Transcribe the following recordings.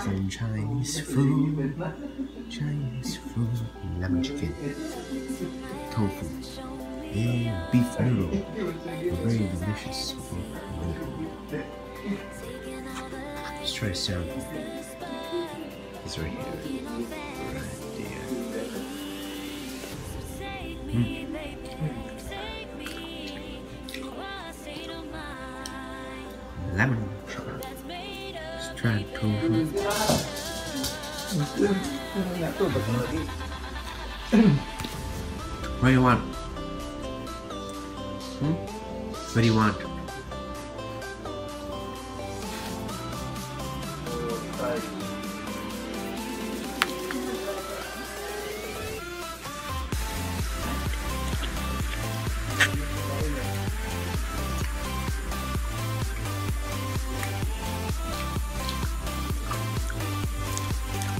Love some Chinese food. Chinese food, lemon chicken, tofu, and beef noodle. Very delicious. Let's try some. It's right here. Right there. Lemon. Let's try tofu. What do you want? What do you want?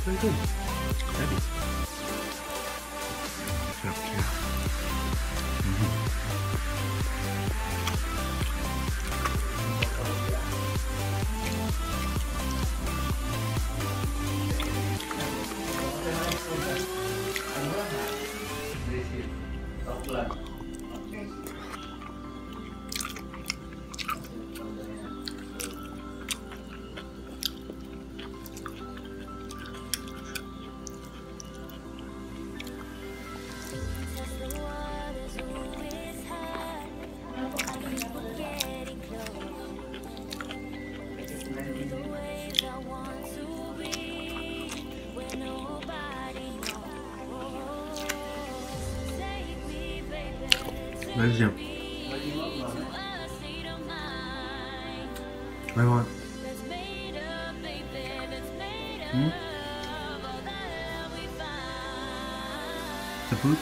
Very good. Ready. Up here. What is it? What do you want? The food?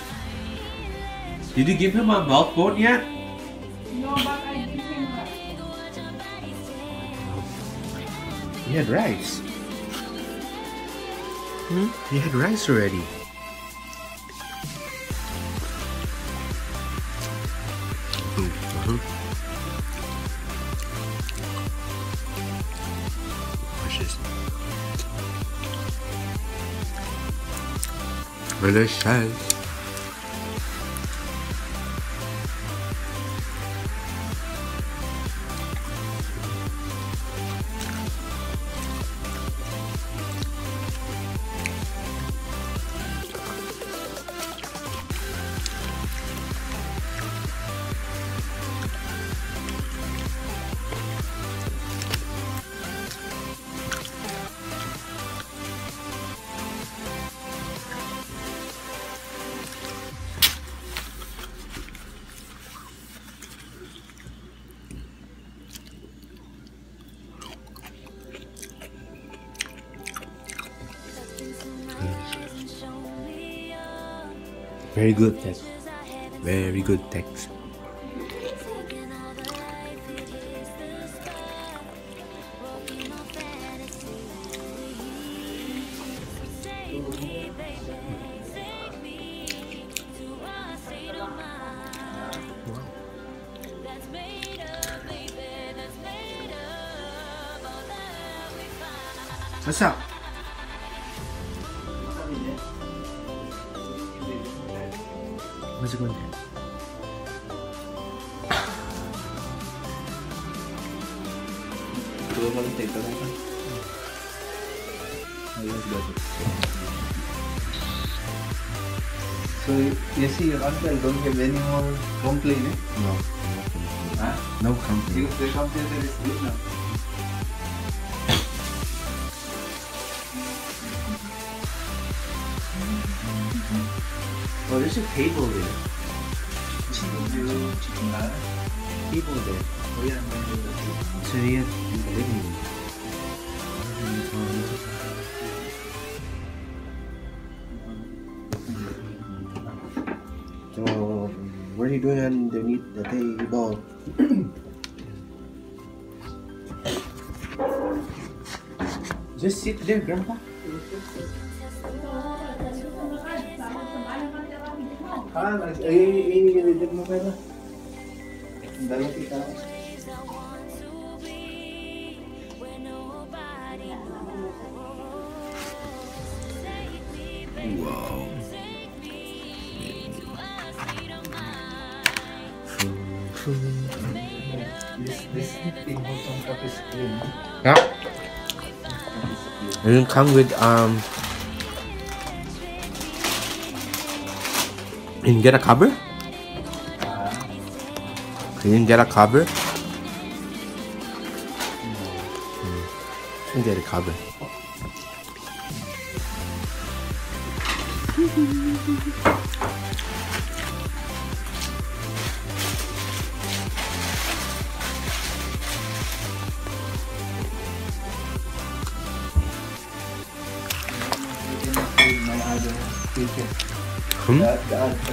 Did you give him a mouth bone yet? No, but I didn't think that. He had rice. He had rice already. Delicious. Very good text. Very good text. What's up? What's it going to do? So, you see your uncle don't have any more complaint, eh? No. Huh? No complaint. Because the complaint is good now. Oh, there's a table there. Table there. Oh yeah, I'm going to do that. So yeah, in the living room. So what are you doing underneath the table? Just sit there, Grandpa. Wow. Yeah. It didn't come with you didn't get a cover? You didn't get a cover? You didn't get a cover.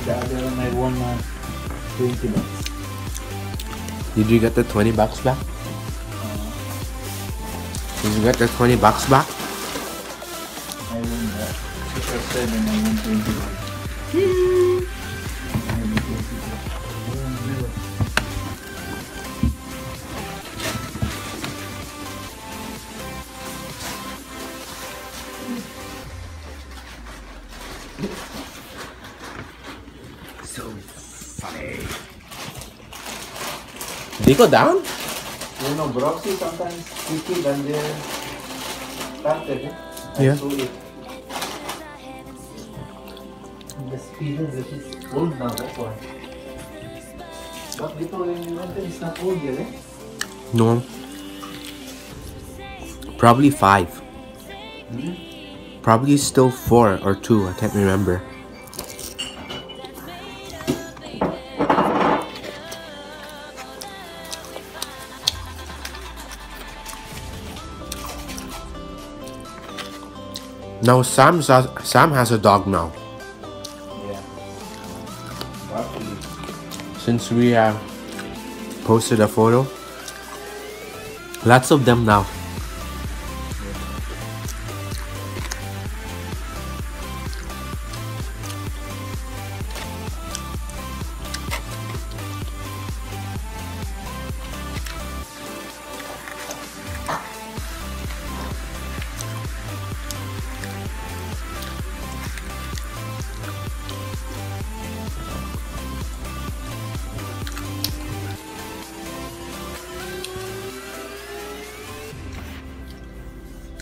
The other one I won 20 bucks. Did you get the 20 bucks back? Did you get the 20 bucks back? I won that. 6 or 7, I won 20 bucks. So funny. Did he go down? You know, Broxy sometimes quicker than they started. Yeah. The speed is old now, that's why. But before you know, it's not old yet, eh? No. Probably 5. Hmm? Probably still 4 or 2, I can't remember. Now Sam has a dog now. Yeah. Since we have posted a photo, lots of them now.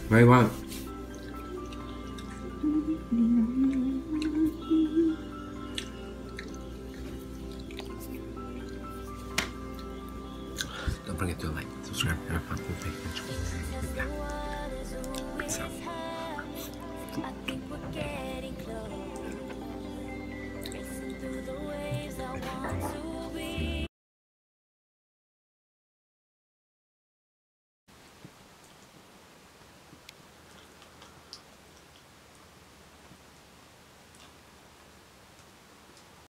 What do you want? Don't forget to like, subscribe, and have fun with me. Peace out.